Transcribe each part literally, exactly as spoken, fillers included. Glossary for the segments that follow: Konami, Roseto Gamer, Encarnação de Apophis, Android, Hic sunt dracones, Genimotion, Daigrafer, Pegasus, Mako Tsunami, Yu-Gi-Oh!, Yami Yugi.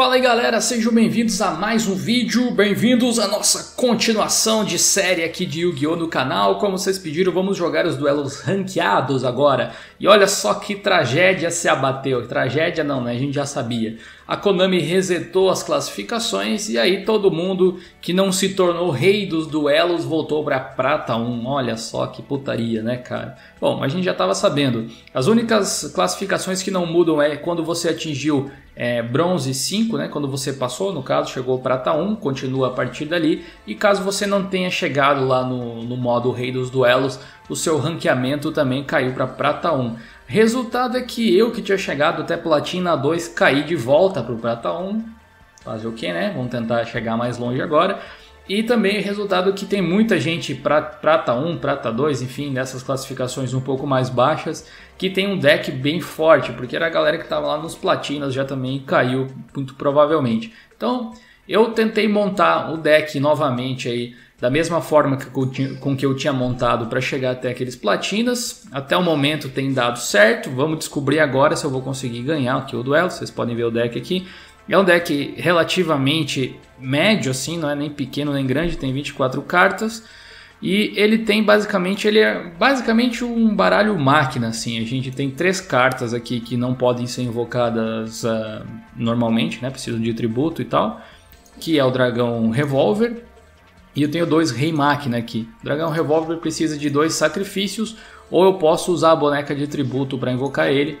Fala aí galera, sejam bem-vindos a mais um vídeo, bem-vindos à nossa continuação de série aqui de Yu-Gi-Oh! No canal. Como vocês pediram, vamos jogar os duelos ranqueados agora. E olha só que tragédia se abateu, tragédia não, né? A gente já sabia. A Konami resetou as classificações e aí todo mundo que não se tornou rei dos duelos voltou para Prata um, olha só que putaria, né cara? Bom, a gente já estava sabendo, as únicas classificações que não mudam é quando você atingiu É, bronze cinco, né? Quando você passou, no caso, chegou prata um, continua a partir dali. E caso você não tenha chegado lá no, no modo Rei dos Duelos, o seu ranqueamento também caiu para prata um. Resultado é que eu, que tinha chegado até platina dois, caí de volta para o prata um. Fazer o que, né? Vamos tentar chegar mais longe agora. E também o resultado que tem muita gente pra, prata um, prata dois, enfim, dessas classificações um pouco mais baixas, que tem um deck bem forte, porque era a galera que estava lá nos platinas já também caiu, muito provavelmente. Então, eu tentei montar o deck novamente aí, da mesma forma que eu tinha, com que eu tinha montado para chegar até aqueles platinas. Até o momento tem dado certo, vamos descobrir agora se eu vou conseguir ganhar aqui o duelo, vocês podem ver o deck aqui. É um deck relativamente médio, assim, não é nem pequeno nem grande, tem vinte e quatro cartas. E ele tem basicamente, ele é basicamente um baralho máquina, assim. A gente tem três cartas aqui que não podem ser invocadas uh, normalmente, né? Precisam de tributo e tal. Que é o Dragão Revolver. E eu tenho dois Rei Máquina aqui. O Dragão Revolver precisa de dois sacrifícios, ou eu posso usar a boneca de tributo para invocar ele.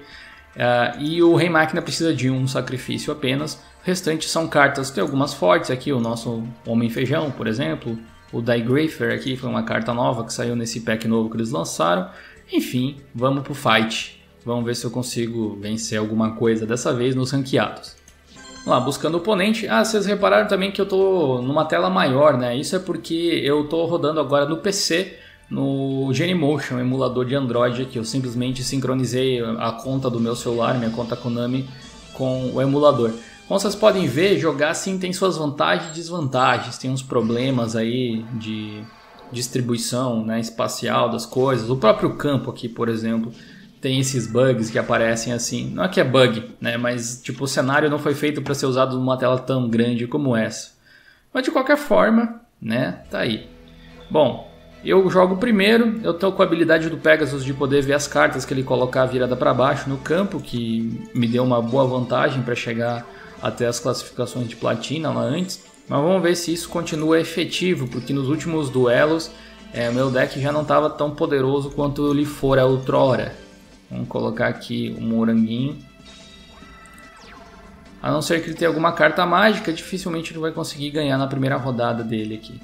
Uh, e o Rei Máquina precisa de um sacrifício apenas. O restante são cartas, tem algumas fortes aqui, o nosso Homem Feijão, por exemplo. O Daigrafer aqui foi uma carta nova que saiu nesse pack novo que eles lançaram. Enfim, vamos pro fight. Vamos ver se eu consigo vencer alguma coisa dessa vez nos ranqueados. Vamos lá, buscando oponente. Ah, vocês repararam também que eu tô numa tela maior, né? Isso é porque eu tô rodando agora no P C, no Genimotion, um emulador de Android, que eu simplesmente sincronizei a conta do meu celular, minha conta Konami, com o emulador. Como vocês podem ver, jogar sim tem suas vantagens e desvantagens, tem uns problemas aí de distribuição, né, espacial das coisas. O próprio campo aqui, por exemplo, tem esses bugs que aparecem assim. Não é que é bug, né, mas tipo, o cenário não foi feito para ser usado numa tela tão grande como essa. Mas de qualquer forma, né, tá aí. Bom, eu jogo primeiro, eu estou com a habilidade do Pegasus de poder ver as cartas que ele colocar virada para baixo no campo, que me deu uma boa vantagem para chegar até as classificações de platina lá antes. Mas vamos ver se isso continua efetivo, porque nos últimos duelos é, meu deck já não estava tão poderoso quanto ele fora outrora. Vamos colocar aqui um moranguinho. A não ser que ele tenha alguma carta mágica, dificilmente ele vai conseguir ganhar na primeira rodada dele aqui.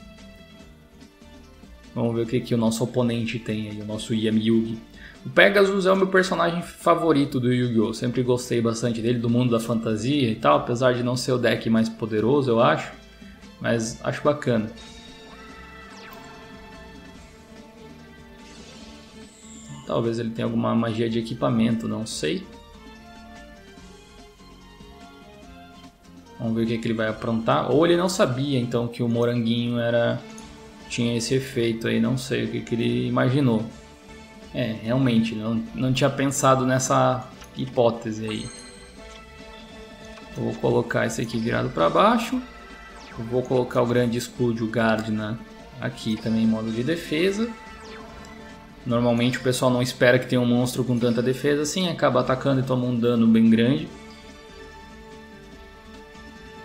Vamos ver o que, que o nosso oponente tem aí, o nosso Yami Yugi. O Pegasus é o meu personagem favorito do Yu-Gi-Oh! Sempre gostei bastante dele, do mundo da fantasia e tal, apesar de não ser o deck mais poderoso, eu acho. Mas acho bacana. Talvez ele tenha alguma magia de equipamento, não sei. Vamos ver o que, que ele vai aprontar. Ou ele não sabia, então, que o moranguinho era... tinha esse efeito aí, não sei o que, que ele imaginou. É, realmente, não, não tinha pensado nessa hipótese aí. Eu vou colocar esse aqui virado para baixo. Eu vou colocar o grande escudo, o Gardner, aqui também em modo de defesa. Normalmente o pessoal não espera que tenha um monstro com tanta defesa assim, acaba atacando e toma um dano bem grande.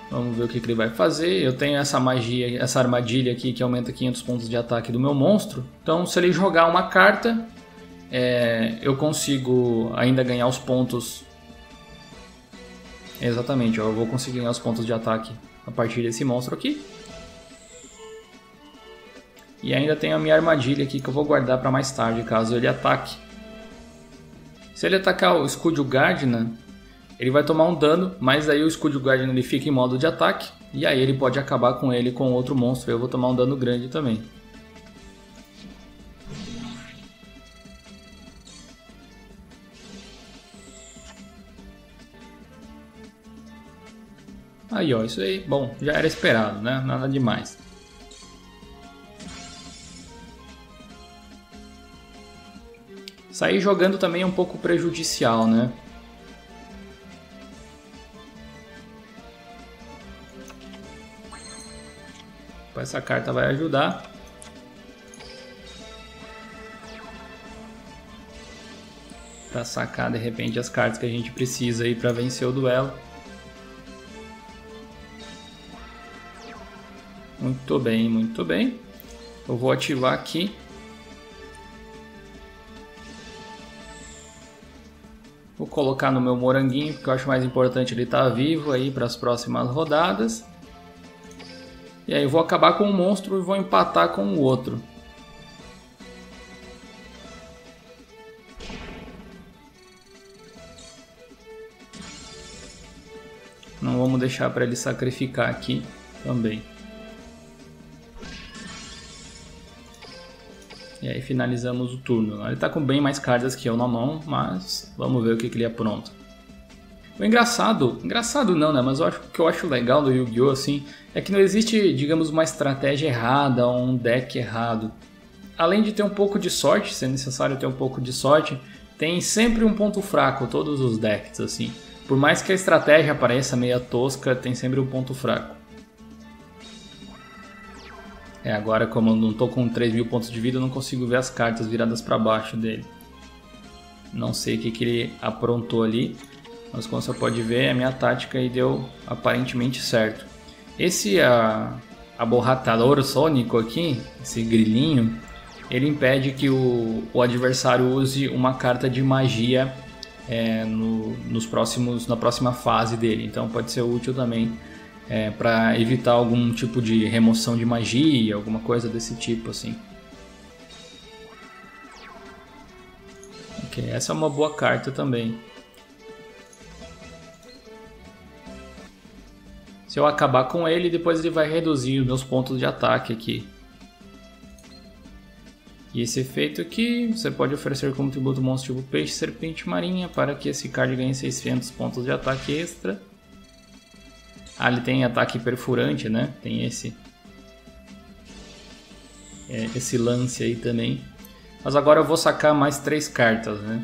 Vamos ver o que, que ele vai fazer. Eu tenho essa magia, essa armadilha aqui que aumenta quinhentos pontos de ataque do meu monstro. Então, se ele jogar uma carta, é, eu consigo ainda ganhar os pontos. Exatamente, ó, eu vou conseguir ganhar os pontos de ataque a partir desse monstro aqui. E ainda tenho a minha armadilha aqui que eu vou guardar para mais tarde, caso ele ataque. Se ele atacar o Escudo Guardian, ele vai tomar um dano, mas aí o Escudo Guardian ele fica em modo de ataque. E aí ele pode acabar com ele com outro monstro. Eu vou tomar um dano grande também. Aí ó, isso aí, bom, já era esperado, né? Nada demais. Sair jogando também é um pouco prejudicial, né? Essa carta vai ajudar. Para sacar de repente as cartas que a gente precisa aí para vencer o duelo. Muito bem, muito bem. Eu vou ativar aqui. Vou colocar no meu moranguinho, porque eu acho mais importante ele estar vivo aí para as próximas rodadas. E aí eu vou acabar com um monstro e vou empatar com o outro. Não vamos deixar para ele sacrificar aqui também. E aí finalizamos o turno. Ele está com bem mais cartas que eu na mão, mas vamos ver o que, que ele apronta. O engraçado, engraçado não, né? Mas eu acho, o que eu acho legal do Yu-Gi-Oh! Assim, é que não existe, digamos, uma estratégia errada ou um deck errado. Além de ter um pouco de sorte, se é necessário ter um pouco de sorte, tem sempre um ponto fraco, todos os decks, assim. Por mais que a estratégia pareça meia tosca, tem sempre um ponto fraco. É, agora como eu não tô com três mil pontos de vida, eu não consigo ver as cartas viradas para baixo dele. Não sei o que, que ele aprontou ali, mas como você pode ver, a minha tática aí deu aparentemente certo. Esse a, aborratador sônico aqui, esse grilinho, ele impede que o, o adversário use uma carta de magia é, no, nos próximos, na próxima fase dele, então pode ser útil também. É, para evitar algum tipo de remoção de magia, alguma coisa desse tipo assim. Ok, essa é uma boa carta também. Se eu acabar com ele, depois ele vai reduzir os meus pontos de ataque aqui. E esse efeito aqui, você pode oferecer como tributo monstro tipo peixe, serpente marinha, para que esse card ganhe seiscentos pontos de ataque extra. Ah, ele tem ataque perfurante, né? Tem esse, é, esse lance aí também. Mas agora eu vou sacar mais três cartas, né?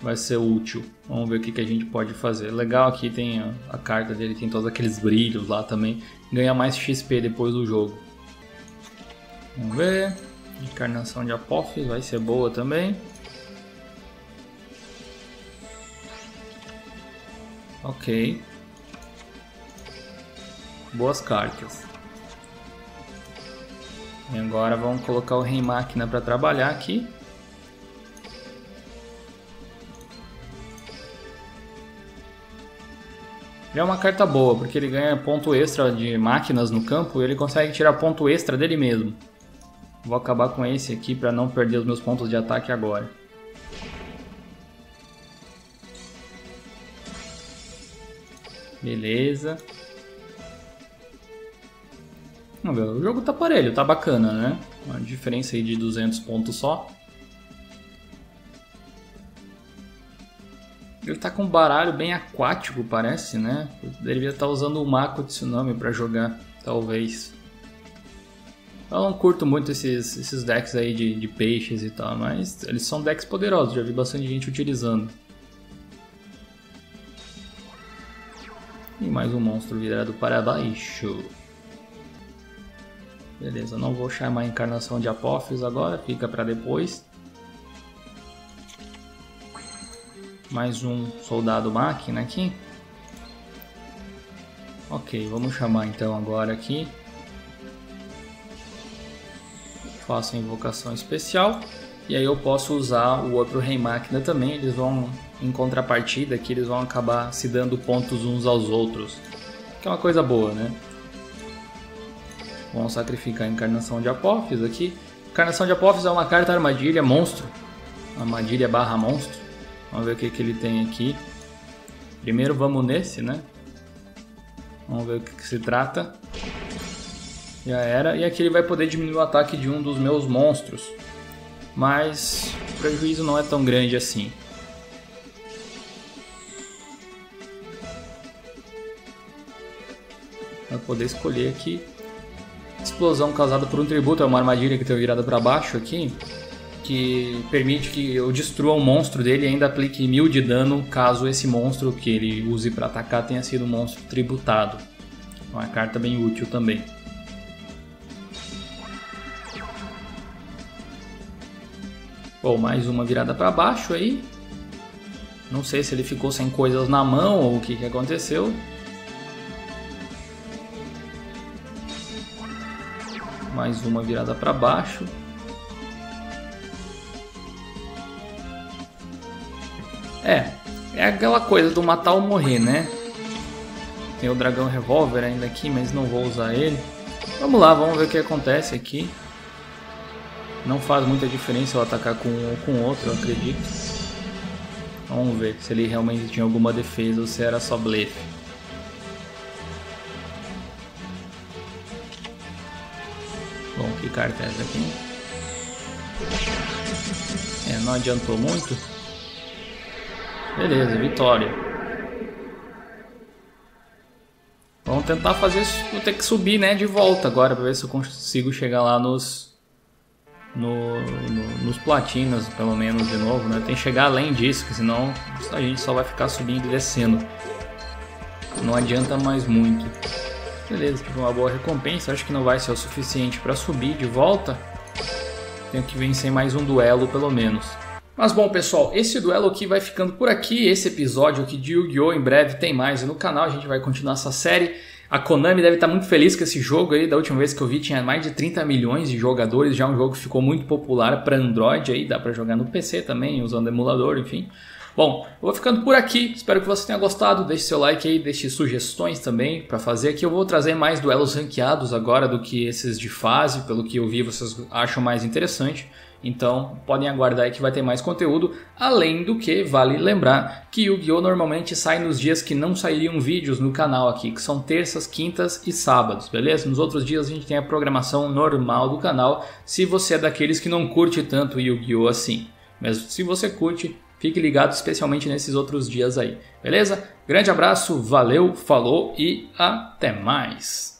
Vai ser útil. Vamos ver o que, que a gente pode fazer. Legal, aqui tem a, a carta dele, tem todos aqueles brilhos lá também. Ganha mais X P depois do jogo. Vamos ver. Encarnação de Apophis vai ser boa também. Ok, boas cartas. E agora vamos colocar o Rei Máquina para trabalhar aqui. Ele é uma carta boa, porque ele ganha ponto extra de máquinas no campo e ele consegue tirar ponto extra dele mesmo. Vou acabar com esse aqui para não perder os meus pontos de ataque agora. Beleza. Vamos ver, o jogo tá parelho, tá bacana, né? Uma diferença aí de duzentos pontos só. Ele tá com um baralho bem aquático, parece, né? Ele devia estar usando o Mako Tsunami pra jogar, talvez. Eu não curto muito esses, esses decks aí de, de peixes e tal, mas eles são decks poderosos, já vi bastante gente utilizando. E mais um monstro virado para baixo. Beleza, não vou chamar a encarnação de Apophis agora, fica para depois. Mais um soldado máquina aqui. Ok, vamos chamar então agora aqui. Faço a invocação especial. E aí eu posso usar o outro Rei Máquina também, eles vão... Em contrapartida, que eles vão acabar se dando pontos uns aos outros, que é uma coisa boa, né? Vamos sacrificar a Encarnação de Apophis aqui. Encarnação de Apophis é uma carta armadilha monstro, armadilha barra monstro. Vamos ver o que, que ele tem aqui. Primeiro vamos nesse, né? Vamos ver o que, que se trata. Já era. E aqui ele vai poder diminuir o ataque de um dos meus monstros, mas o prejuízo não é tão grande assim. Para poder escolher aqui. Explosão causada por um tributo é uma armadilha que tem virada para baixo aqui, que permite que eu destrua o monstro dele e ainda aplique mil de dano caso esse monstro que ele use para atacar tenha sido um monstro tributado. Uma carta bem útil também. Bom, mais uma virada para baixo aí. Não sei se ele ficou sem coisas na mão ou o que, que aconteceu. Mais uma virada para baixo. É, é aquela coisa do matar ou morrer, né? Tem o dragão revólver ainda aqui, mas não vou usar ele. Vamos lá, vamos ver o que acontece aqui. Não faz muita diferença eu atacar com um ou com outro, eu acredito. Vamos ver se ele realmente tinha alguma defesa ou se era só blefe. Bom, que carta é essa aqui? É, não adiantou muito. Beleza, vitória. Vamos tentar fazer isso. Vou ter que subir, né, de volta agora para ver se eu consigo chegar lá nos... No, no, nos platinas, pelo menos, de novo, né? Tem que chegar além disso, porque senão a gente só vai ficar subindo e descendo. Não adianta mais muito. Beleza, tive uma boa recompensa. Acho que não vai ser o suficiente para subir de volta. Tenho que vencer mais um duelo, pelo menos. Mas bom, pessoal, esse duelo aqui vai ficando por aqui. Esse episódio aqui de Yu-Gi-Oh! Em breve tem mais no canal. A gente vai continuar essa série. A Konami deve estar muito feliz com esse jogo aí. Da última vez que eu vi tinha mais de trinta milhões de jogadores. Já um jogo que ficou muito popular para Android aí. Dá para jogar no P C também, usando emulador, enfim. Bom, eu vou ficando por aqui. Espero que você tenha gostado. Deixe seu like aí, deixe sugestões também para fazer aqui. Eu vou trazer mais duelos ranqueados agora do que esses de fase. Pelo que eu vi, vocês acham mais interessante. Então, podem aguardar aí que vai ter mais conteúdo. Além do que, vale lembrar que Yu-Gi-Oh! Normalmente sai nos dias que não sairiam vídeos no canal aqui, que são terças, quintas e sábados, beleza? Nos outros dias a gente tem a programação normal do canal, se você é daqueles que não curte tanto Yu-Gi-Oh! Assim. Mas se você curte, fique ligado especialmente nesses outros dias aí, beleza? Grande abraço, valeu, falou e até mais!